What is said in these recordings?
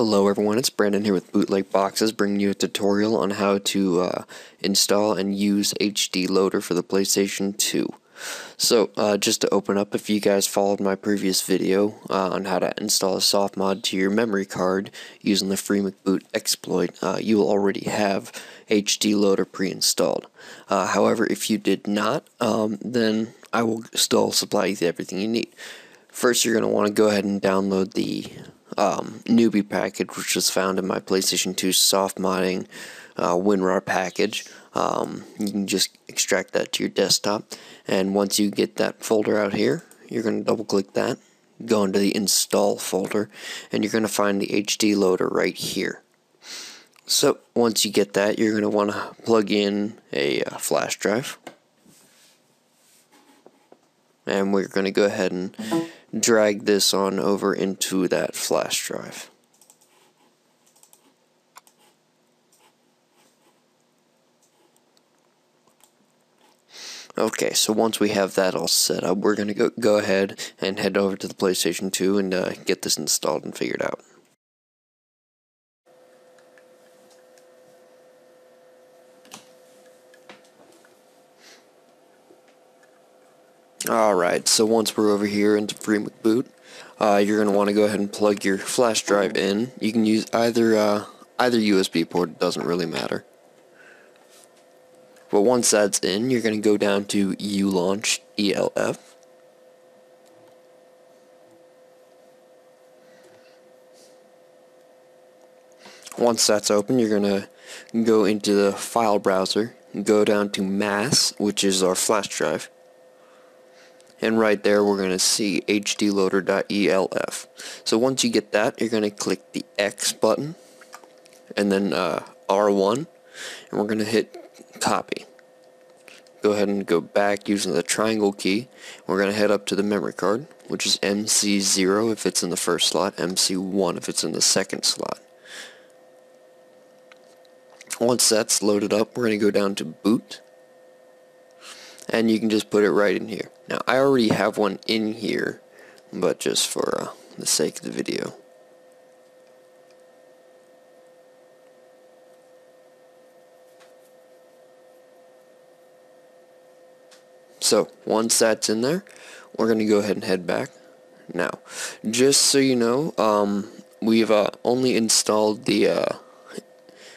Hello everyone, it's Brandon here with Bootleg Boxes, bringing you a tutorial on how to install and use HD Loader for the PlayStation 2. So, just to open up, if you guys followed my previous video on how to install a softmod to your memory card using the Free McBoot exploit, you will already have HD Loader pre-installed. However, if you did not, then I will still supply you with everything you need. First, you're going to want to go ahead and download the newbie package, which was found in my PlayStation 2 soft modding WinRAR package. You can just extract that to your desktop, and once you get that folder out here, you're going to double click that, go into the install folder, and you're going to find the HD Loader right here. So once you get that, you're going to want to plug in a flash drive, and we're going to go ahead and drag this on over into that flash drive. Okay, so once we have that all set up, we're going to go ahead and head over to the PlayStation 2 and get this installed and figured out. Alright, so once we're over here into Free McBoot, you're going to want to go ahead and plug your flash drive in. You can use either USB port, it doesn't really matter. But once that's in, you're going to go down to U launch ELF. Once that's open, you're going to go into the file browser, go down to mass, which is our flash drive. And right there we're going to see hdloader.elf. So once you get that, you're going to click the X button and then R1, and we're going to hit copy. Go ahead and go back using the triangle key. We're going to head up to the memory card, which is MC0 if it's in the first slot, MC1 if it's in the second slot. Once that's loaded up, we're going to go down to boot, and you can just put it right in here. Now, I already have one in here, but just for the sake of the video. So once that's in there, we're going to go ahead and head back. Now, just so you know, we've only installed the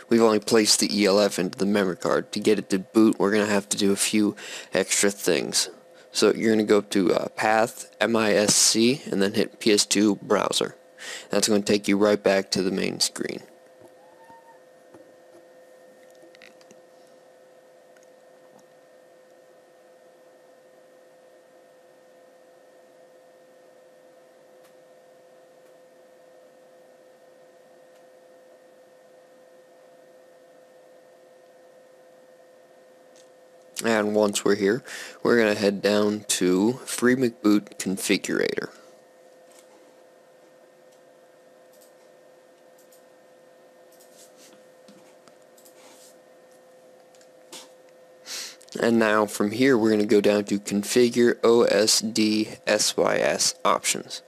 we've only placed the ELF into the memory card. To get it to boot, we're going to have to do a few extra things. So you're going to go to Path, MISC, and then hit PS2 Browser. That's going to take you right back to the main screen. And once we're here, we're going to head down to Free McBoot configurator. And now from here, we're going to go down to Configure OSD SYS Options.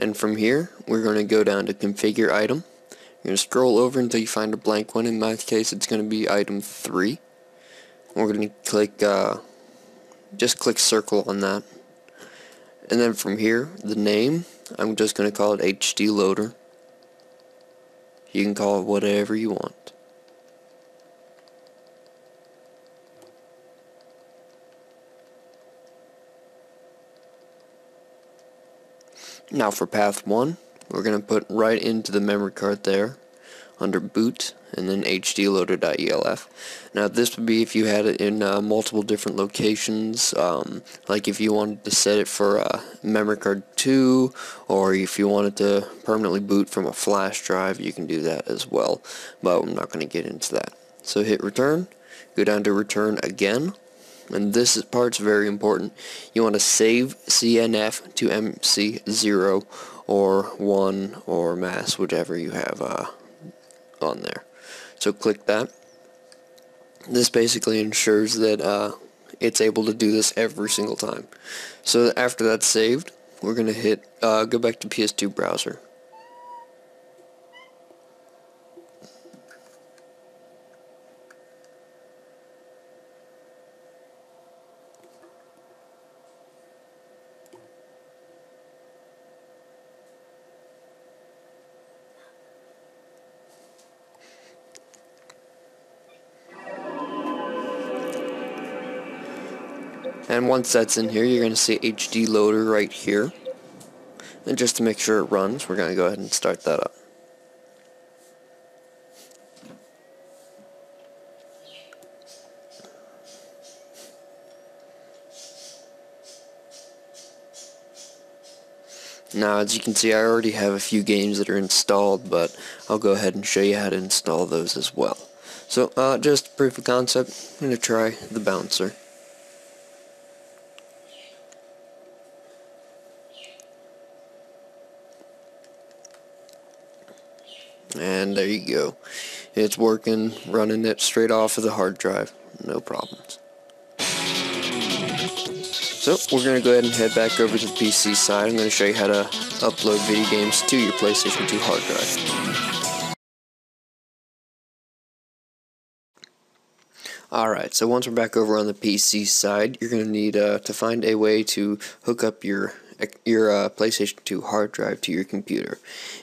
And from here, we're going to go down to Configure Item. You're going to scroll over until you find a blank one. In my case, it's going to be item 3. We're going to click, just click circle on that. And then from here, the name, I'm just going to call it HD Loader. You can call it whatever you want. Now for path 1, we're going to put right into the memory card there, under boot, and then hdloader.elf. Now this would be if you had it in multiple different locations, like if you wanted to set it for memory card 2, or if you wanted to permanently boot from a flash drive, you can do that as well, but I'm not going to get into that. So hit return, go down to return again, and this part's very important. You want to save CNF to MC0 or 1 or mass, whichever you have on there. So click that. This basically ensures that it's able to do this every single time. So after that's saved, we're going to hit go back to PS2 browser. And once that's in here, you're going to see HD Loader right here. And just to make sure it runs, we're going to go ahead and start that up. Now, as you can see, I already have a few games that are installed, but I'll go ahead and show you how to install those as well. So, just proof of concept, I'm going to try the bouncer. And there you go. It's working, running it straight off of the hard drive. No problems. So, we're going to go ahead and head back over to the PC side. I'm going to show you how to upload video games to your PlayStation 2 hard drive. Alright, so once we're back over on the PC side, you're going to need to find a way to hook up your PlayStation 2 hard drive to your computer.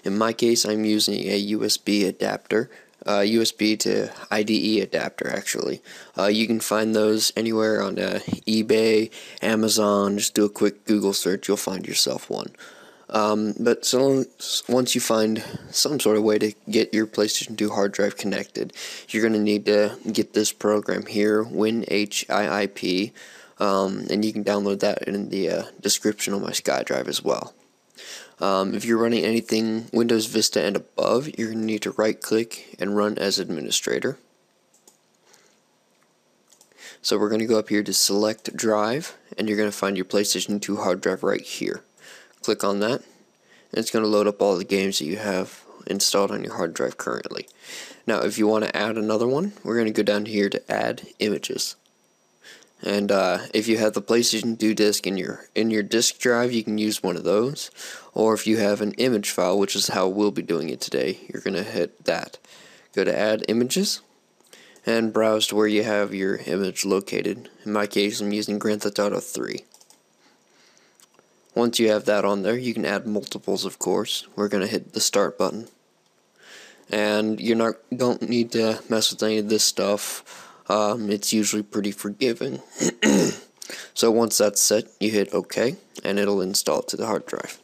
In my case, I'm using a USB adapter. USB to IDE adapter, actually. You can find those anywhere on eBay, Amazon. Just do a quick Google search, you'll find yourself one. But so long, once you find some sort of way to get your PlayStation 2 hard drive connected, you're going to need to get this program here, WinHIIP, and you can download that in the description on my SkyDrive as well. If you're running anything Windows Vista and above, you're going to need to right-click and run as administrator. So we're going to go up here to select drive, and you're going to find your PlayStation 2 hard drive right here. Click on that, and it's going to load up all the games that you have installed on your hard drive currently. Now, if you want to add another one, we're going to go down here to add images. And if you have the PlayStation 2 disc in your disk drive, you can use one of those. Or if you have an image file, which is how we'll be doing it today, you're going to hit that. Go to Add Images, and browse to where you have your image located. In my case, I'm using Grand Theft Auto 3. Once you have that on there, you can add multiples, of course. We're going to hit the Start button. And you don't need to mess with any of this stuff. It's usually pretty forgiving. So once that's set, you hit OK, and it'll install it to the hard drive.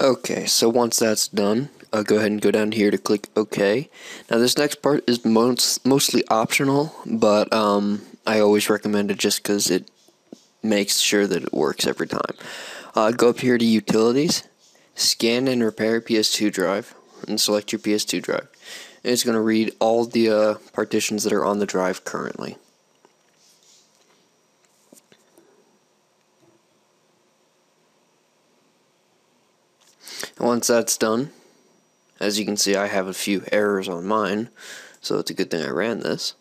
Okay, so once that's done, I'll go ahead and go down here to click OK. Now this next part is mostly optional, but I always recommend it just because it makes sure that it works every time. Go up here to Utilities, Scan and Repair PS2 Drive, and select your PS2 drive. And it's going to read all the partitions that are on the drive currently. Once that's done, as you can see, I have a few errors on mine, so it's a good thing I ran this.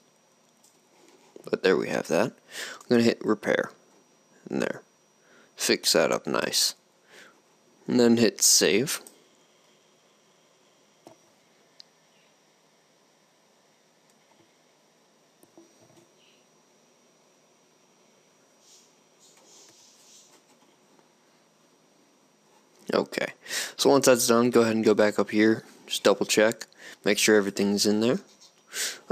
But there we have that. I'm going to hit repair, and there. Fix that up nice. And then hit save. Okay, so once that's done, go ahead and go back up here, just double check, make sure everything's in there.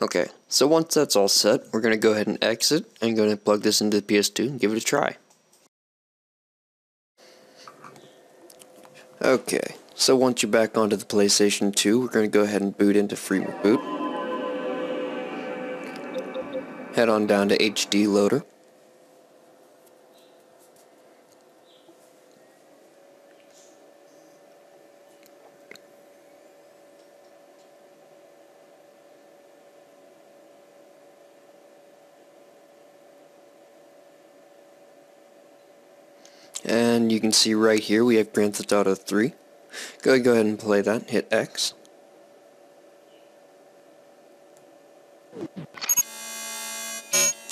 Okay, so once that's all set, we're going to go ahead and exit, and going to plug this into the PS2 and give it a try. Okay, so once you're back onto the PlayStation 2, we're going to go ahead and boot into Free McBoot. Head on down to HD Loader. and you can see right here we have Grand Theft Auto 3. Go ahead and play that, hit X.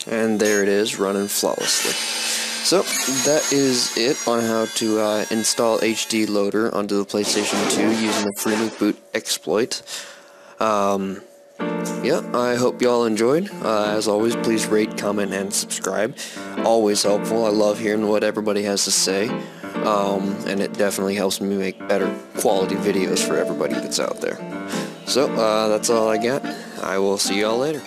And there it is, running flawlessly. So, that is it on how to install HD Loader onto the PlayStation 2 using the Free McBoot exploit. Yeah, I hope y'all enjoyed. As always, please rate, comment, and subscribe. Always helpful. I love hearing what everybody has to say. And it definitely helps me make better quality videos for everybody that's out there. So, that's all I got. I will see y'all later.